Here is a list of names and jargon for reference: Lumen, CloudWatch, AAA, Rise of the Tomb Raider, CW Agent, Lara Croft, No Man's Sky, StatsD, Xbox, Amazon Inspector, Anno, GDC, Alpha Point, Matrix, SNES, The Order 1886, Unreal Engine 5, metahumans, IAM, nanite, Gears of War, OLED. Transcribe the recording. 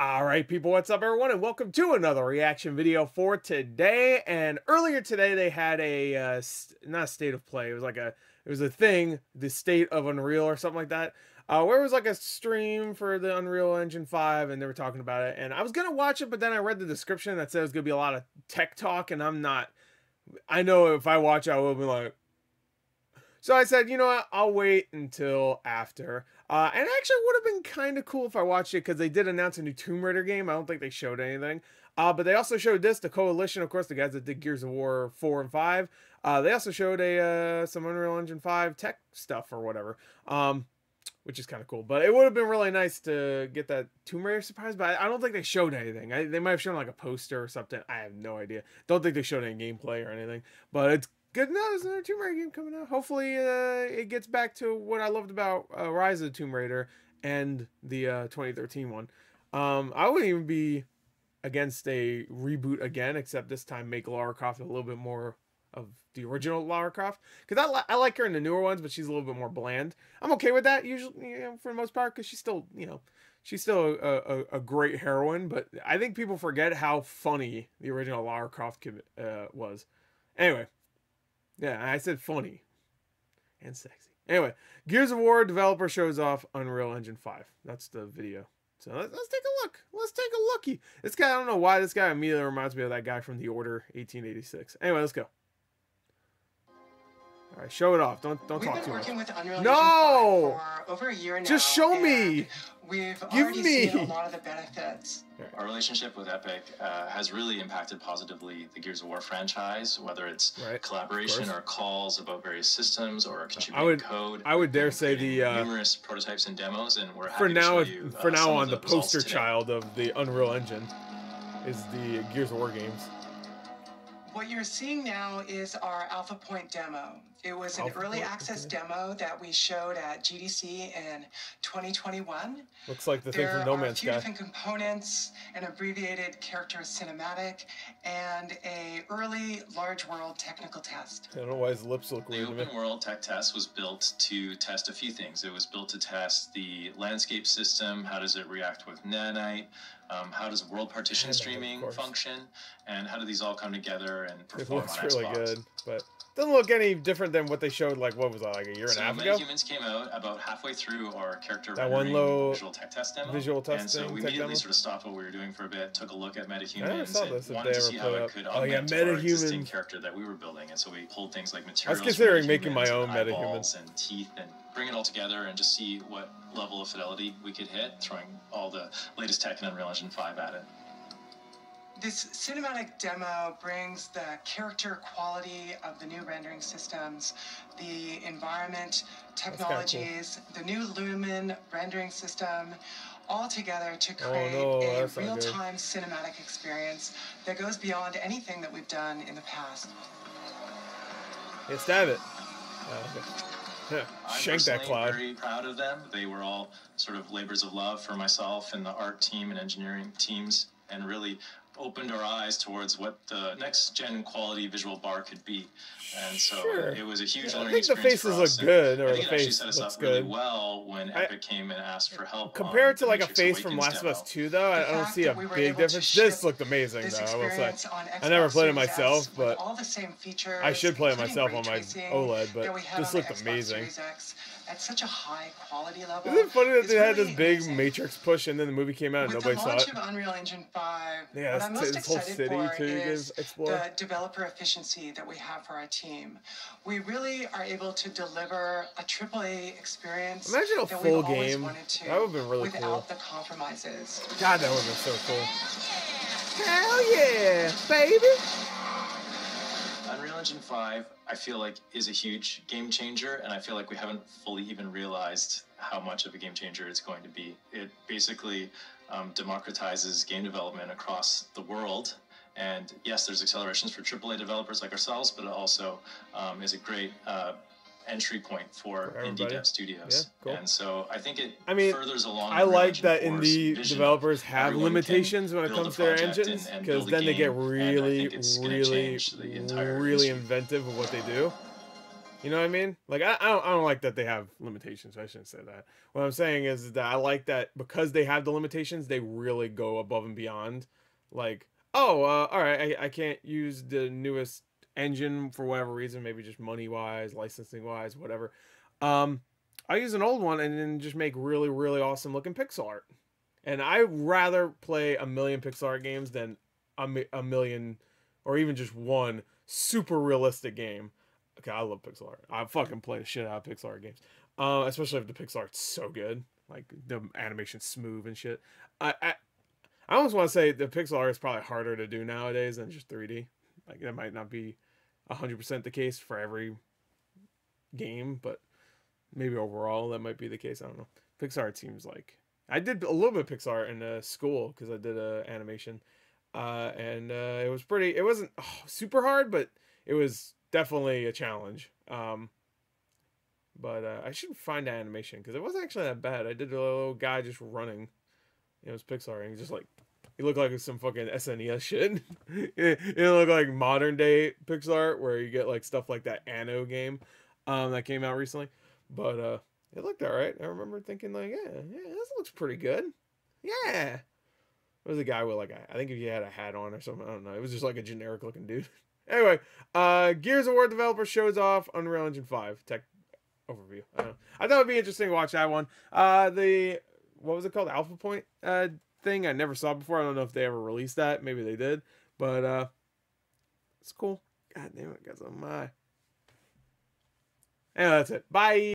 All right, people, what's up, everyone, and welcome to another reaction video for today. And earlier today, they had a not a state of play. It was like a thing, the state of Unreal or something like that, where it was like a stream for the Unreal Engine 5, and they were talking about it. And I was gonna watch it, but then I read the description that said it was gonna be a lot of tech talk, and I'm not. I know if I watch, I will be like. So I said, you know what, I'll wait until after. And actually, it would have been kind of cool if I watched it, because they did announce a new Tomb Raider game. I don't think they showed anything. But they also showed this, the Coalition, of course, the guys that did Gears of War 4 and 5. They also showed a some Unreal Engine 5 tech stuff or whatever, which is kind of cool. But it would have been really nice to get that Tomb Raider surprise, but I don't think they showed anything. They might have shown like a poster or something. I have no idea. Don't think they showed any gameplay or anything, but it's good. No, there's another Tomb Raider game coming out. Hopefully it gets back to what I loved about Rise of the Tomb Raider and the 2013 one. I wouldn't even be against a reboot again, except this time make Lara Croft a little bit more of the original Lara Croft. Because I like her in the newer ones, but she's a little bit more bland. I'm okay with that, usually, you know, for the most part, because she's still, you know, she's still a great heroine. But I think people forget how funny the original Lara Croft was. Anyway. Yeah, I said funny and sexy. Anyway, Gears of War developer shows off Unreal Engine 5. That's the video. So let's take a look. Let's take a looky. This guy, I don't know why this guy immediately reminds me of that guy from The Order 1886. Anyway, let's go. All right, show it off. Don't talk too much. We've been working with Unreal Engine 5 for over a year now. Just show me. We've already seen a lot of the benefits. Our relationship with Epic has really impacted positively the Gears of War franchise, whether it's collaboration or calls about various systems or contributing code. I would dare say the numerous prototypes and demos, and we're happy to show you, for now on, the poster child of the Unreal Engine is the Gears of War games. What you're seeing now is our Alpha Point demo. It was an early access demo that we showed at GDC in 2021. Looks like the thing from No Man's Sky. There are a few different components, an abbreviated character cinematic, and a early large world technical test. I don't know why his lips look weird. The open world tech test was built to test a few things. It was built to test the landscape system. How does it react with nanite? How does world partition streaming function? And how do these all come together and perform on Xbox? It looks really good, but doesn't look any different than what they showed, like, what was that, like a year and a half ago? So Humans came out about halfway through our character rendering visual tech test demo. And so we immediately sort of stopped what we were doing for a bit, took a look at metahumans, and wanted to see how it could augment our existing character that we were building. And so we pulled things like materials, I was considering making my own metahumans and teeth, and bring it all together and just see what level of fidelity we could hit, throwing all the latest tech in Unreal Engine 5 at it. This cinematic demo brings the character quality of the new rendering systems, the environment technologies, the new Lumen rendering system, all together to create a real-time cinematic experience that goes beyond anything that we've done in the past. Yes, stab it. I'm personally very proud of them. They were all sort of labors of love for myself and the art team and engineering teams, and really opened our eyes towards what the next gen quality visual bar could be, and so it was a huge learning experience for us. I think the faces look good, or the face set us up really well when Epic came and asked for help. Compared to like a face from Last of Us 2, though, I don't see a big difference. This looked amazing, though. I will say, I never played it myself, but I should play it myself on my OLED. But this looked amazing. At such a high quality level. Isn't it funny that they had this big Matrix push, and then the movie came out and nobody saw it? With the launch of Unreal Engine 5, yeah, this whole city too is the developer efficiency that we have for our team. We really are able to deliver a AAA experience. Imagine a full game. That would've been really cool. Without the compromises. God, that would've been so cool. Hell yeah, baby! Unreal Engine 5, I feel like, is a huge game changer, and I feel like we haven't fully even realized how much of a game changer it's going to be. It basically democratizes game development across the world. And yes, there's accelerations for AAA developers like ourselves, but it also is a great entry point for indie dev studios. Yeah, cool. And so I think it furthers along. I like that indie developers have limitations when it comes to their engines, because then they get really, really, really inventive of what they do. You know what I mean? Like, I don't like that they have limitations. I shouldn't say that. What I'm saying is that I like that because they have the limitations, they really go above and beyond. Like, oh, all right, I can't use the newest engine for whatever reason, maybe just money-wise, licensing-wise, whatever. I use an old one and then just make really, really awesome-looking pixel art. And I'd rather play a million pixel art games than a million or even just one super realistic game. Okay, I love pixel art. I fucking play the shit out of pixel art games. Especially if the pixel art's so good. Like, the animation's smooth and shit. I almost want to say the pixel art is probably harder to do nowadays than just 3D. Like, that might not be 100% the case for every game, but maybe overall that might be the case. I don't know. Pixel art seems like... I did a little bit of pixel art in school because I did animation. And it was pretty... It wasn't super hard, but it was... definitely a challenge, but I should find animation because it wasn't actually that bad. I did a little guy just running. It was pixelating, just like he looked like some fucking SNES shit. It looked like modern day pixel art where you get like stuff like that Anno game that came out recently. But it looked all right. I remember thinking like, yeah, this looks pretty good. Yeah, it was a guy with like I think if he had a hat on or something. I don't know. It was just like a generic looking dude. Anyway, Gears of War developer shows off Unreal Engine 5 tech overview. I don't know. I thought it'd be interesting to watch that one. The what was it called? Alpha Point thing I never saw before. I don't know if they ever released that. Maybe they did, but it's cool. God damn it, guys! Oh my. Anyway, that's it. Bye.